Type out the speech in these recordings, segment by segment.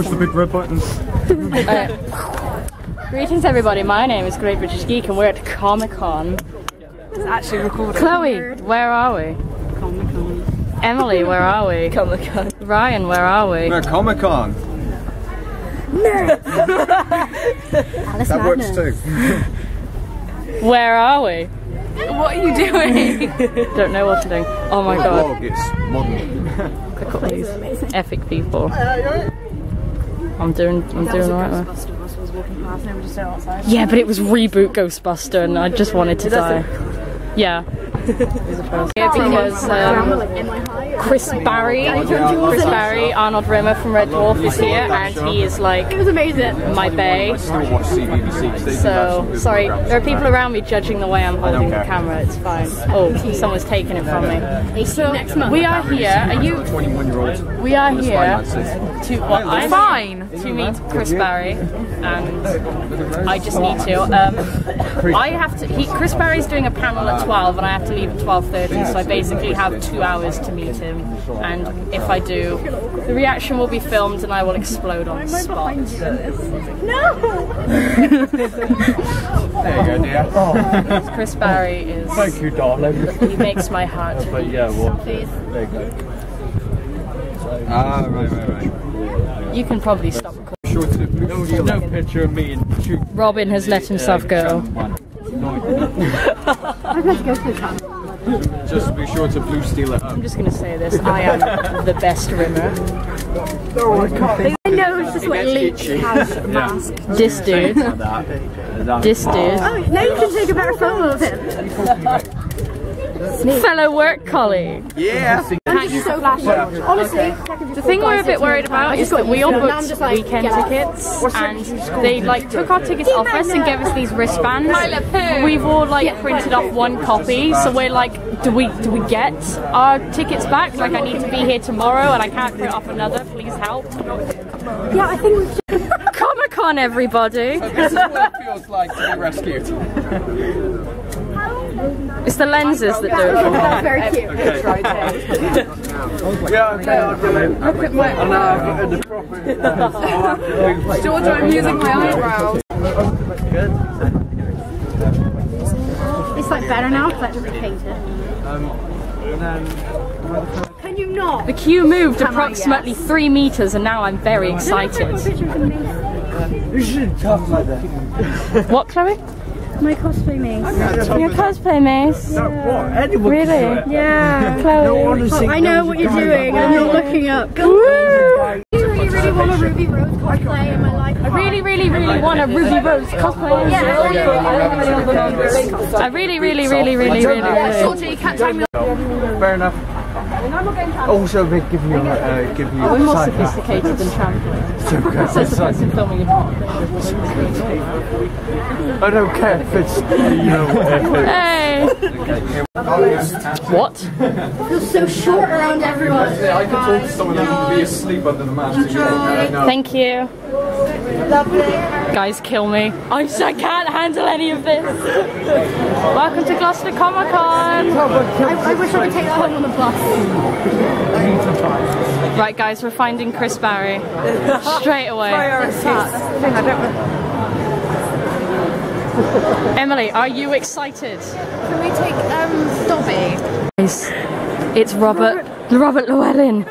Push the big red buttons. Greetings everybody, my name is Great British Geek and we're at Comic-Con. It's actually recorded. Chloe, where are we? Comic-Con. Emily, where are we? Comic-Con. Ryan, where are we? We're at Comic-Con. Nerds! Alice that Madness. Works too. Where are we? What are you doing? Don't know what to do. Oh my god. It's modern. Click up these epic people. I'm doing alright. Yeah, but it was reboot Ghostbuster and I just wanted to die. Yeah. Yeah, because Chris Barrie, Arnold Rimmer from Red Dwarf is here and he is like my bae. So, sorry, there are people around me judging the way I'm holding the camera, it's fine. Oh, someone's taken it from me. So, we are here, to meet Chris Barrie and I just need to, Chris Barrie's doing a panel at 12 and I have to leave at 12:30, so I basically have 2 hours to meet him, and if I do, the reaction will be filmed and I will explode on the spot. No! There you go, dear. Oh. Chris Barrie is... Thank you, darling. He makes my heart... But yeah, well, please. There you go. Ah, right. You can probably stop recording. No picture of me and shoot. Robin has let himself go. I'm going to go to the camera. Just be sure to blue steal it up. I'm just going to say this, I am the best Rimmer. No, I can't. I know it's just like leech has a mask. This dude. Oh, now you can take a better photo of him. Fellow work colleague. Yeah. I'm just so flashy. Honestly, the thing we're a bit worried about is that we all booked weekend tickets and they like took our tickets off us and gave us these wristbands. We've all like printed off one copy, so we're like, do we get our tickets back? Like I need to be here tomorrow and I can't print off another. Please help. Yeah, I think we should. Comic-Con, everybody. So this is what it feels like to be rescued. It's the lenses that do it. That's very cute. Okay. George, I'm using my eyebrows. It's like better now because I just painted. Can you not? The queue moved approximately 3 meters and now I'm very excited. You should talk like that. What, Chloe? My cosplay maze. Your cosplay maze? Yeah. Really? Yeah. Chloe. No, I know what you're doing and you're looking up. I really want a Ruby Rose cosplay in my life. I really want a Ruby Rose cosplay. Yeah. I really. Fair enough. Also, they've given you I'm more sophisticated than trampling. Says the person filming it. I don't care if it's Hey. What? I feel so short around everyone. I could talk to someone and be asleep under the mask. Thank you. Lovely. Guys, kill me. I can't handle any of this. Welcome to Gloucester Comic Con. I wish I could take that home on the bus. Right, guys, we're finding Chris Barrie straight away. Emily, are you excited? Can we take Dobby? It's Robert Llewellyn.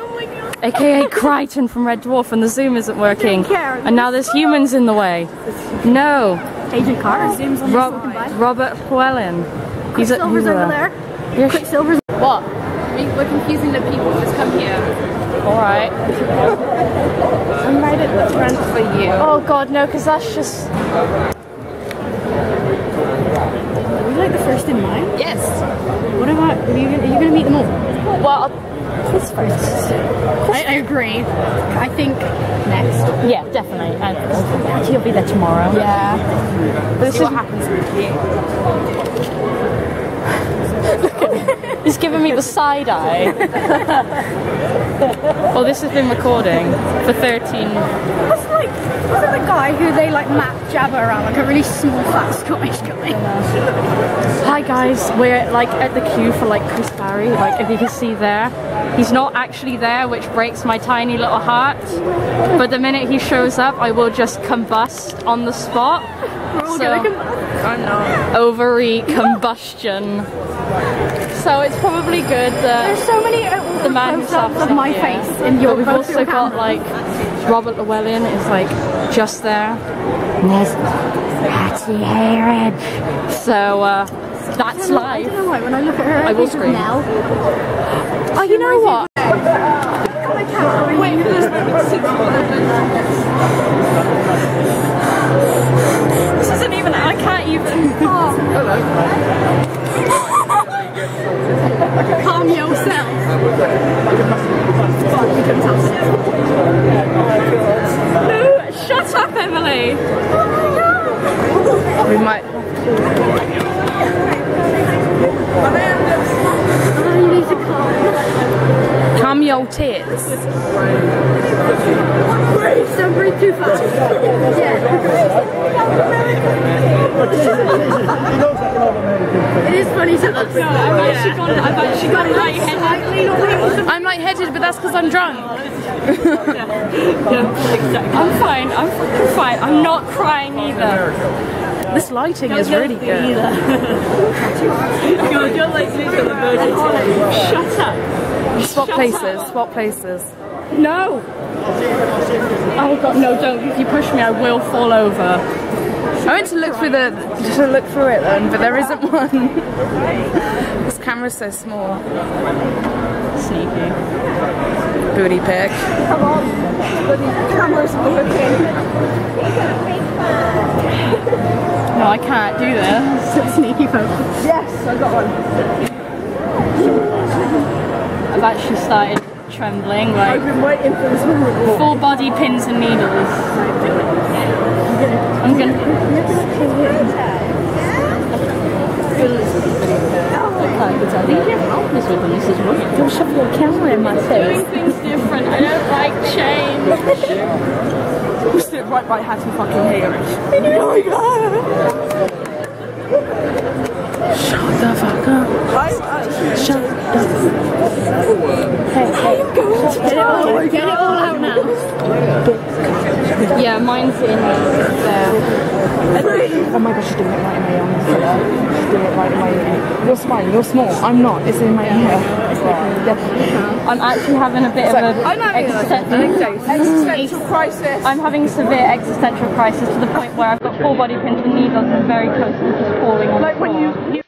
AKA Crichton from Red Dwarf, and the zoom isn't working. And now there's humans in the way. No. Agent Carter zooms on Robert Llewellyn. He's at Silver's over there. Yes. Quicksilver's. What? We're confusing the people. Just come here. Alright. I made it the front for you. Oh god, no, because that's just. Are we like the first in line? Yes. What about. Are you going to meet them all? Well, Chris first. I agree. I think next. Yeah, definitely. He'll be there tomorrow. Yeah. But this is what happens with you. He's giving me the side eye. Well, this has been recording for 13. That's like, wasn't the guy who they like map jabber around, like a really small fat Scottish guy? Hi guys, we're like at the queue for like Chris Barrie, like if you can see there. He's not actually there, which breaks my tiny little heart. But the minute he shows up, I will just combust on the spot. We're all gonna combust. I know. Ovary combustion. So it's probably good that there's so many the man close-ups of my face in your. But we've also got like Robert Llewellyn is like just there. And there's Hattie Hayridge. So that's life. I don't know why when I look at her, I will scream. Now. Oh, you know what? Wait for this. This isn't even. I can't even. Oh. Hello. Calm yourself. No, shut up, Emily. Oh my God. We might. I need to calm. Calm your tits. Don't breathe too fast. Yeah. It is funny to look. No, I've actually got lightheaded. I'm lightheaded, but that's because I'm drunk. Yeah, exactly. I'm fine. I'm fucking fine. I'm not crying either. This lighting is really good. God, your lights look at the virgin. Shut up. Swap places. No! Oh God, no, don't. If you push me, I will fall over. I went to look through it then, but there isn't one. This camera's so small. Sneaky. Booty pic. Come on. The camera's working. No, I can't do this. Sneaky focus. Yes, I got one. I've actually started trembling, like I've been waiting for this moment. Full body pins and needles. I think you have help this with them, this is wonderful. Don't shove your camera in my face. Doing things different, I don't like change. We stood right by Hattie fucking Hayridge. Oh my God! Shut the fuck up. Shut up. Hey, hey. Get it all out now. Yeah, mine's in there. Oh my gosh, she's doing it right in my ear. She's doing it right in my ear. You're small. You're small. I'm not. It's in my ear. Yeah. I'm actually having a bit of an existential crisis. I'm having a severe existential crisis to the point where I've got full body pins and needles and very close to just falling on the floor.